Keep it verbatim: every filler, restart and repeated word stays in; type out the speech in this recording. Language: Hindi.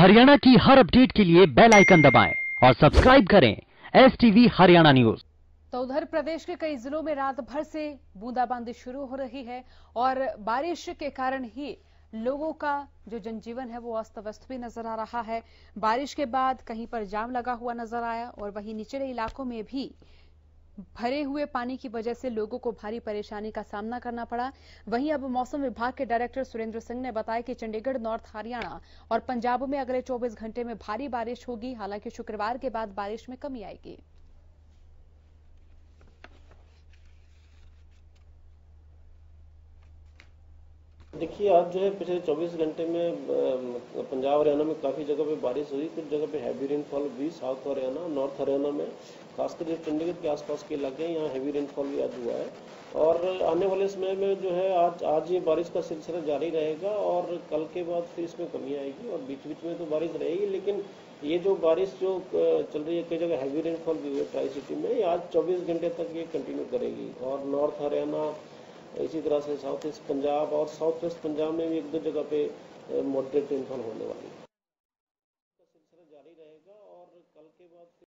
हरियाणा की हर अपडेट के लिए बेल आइकन दबाएं और सब्सक्राइब करें एसटीवी हरियाणा न्यूज। तो उधर प्रदेश के कई जिलों में रात भर से बूंदाबांदी शुरू हो रही है और बारिश के कारण ही लोगों का जो जनजीवन है वो अस्त व्यस्त भी नजर आ रहा है। बारिश के बाद कहीं पर जाम लगा हुआ नजर आया और वहीं निचले इलाकों में भी भरे हुए पानी की वजह से लोगों को भारी परेशानी का सामना करना पड़ा। वहीं अब मौसम विभाग के डायरेक्टर सुरेंद्र सिंह ने बताया कि चंडीगढ़, नॉर्थ हरियाणा और पंजाब में अगले चौबीस घंटे में भारी बारिश होगी। हालांकि शुक्रवार के बाद बारिश में कमी आएगी। देखिए, आज जो है पिछले चौबीस घंटे में पंजाब हरियाणा में काफ़ी जगह पे बारिश हुई, कुछ जगह पे हैवी रेनफॉल भी। साउथ हरियाणा, नॉर्थ हरियाणा में खासकर जो चंडीगढ़ के आसपास के इलाके हैं, यहाँ हैवी रेनफॉल भी आज हुआ है। और आने वाले समय में जो है आज आज ये बारिश का सिलसिला जारी रहेगा और कल के बाद फिर इसमें कमी आएगी और बीच बीच में तो बारिश रहेगी। लेकिन ये जो बारिश जो चल रही है, कई जगह हैवी रेनफॉल भी हुई है ट्राई सिटी में, आज चौबीस घंटे तक ये कंटिन्यू करेगी। और नॉर्थ हरियाणा, इसी तरह से साउथ ईस्ट पंजाब और साउथ वेस्ट पंजाब में भी एक दो जगह पे मॉडरेट रेनफॉल होने वाली है।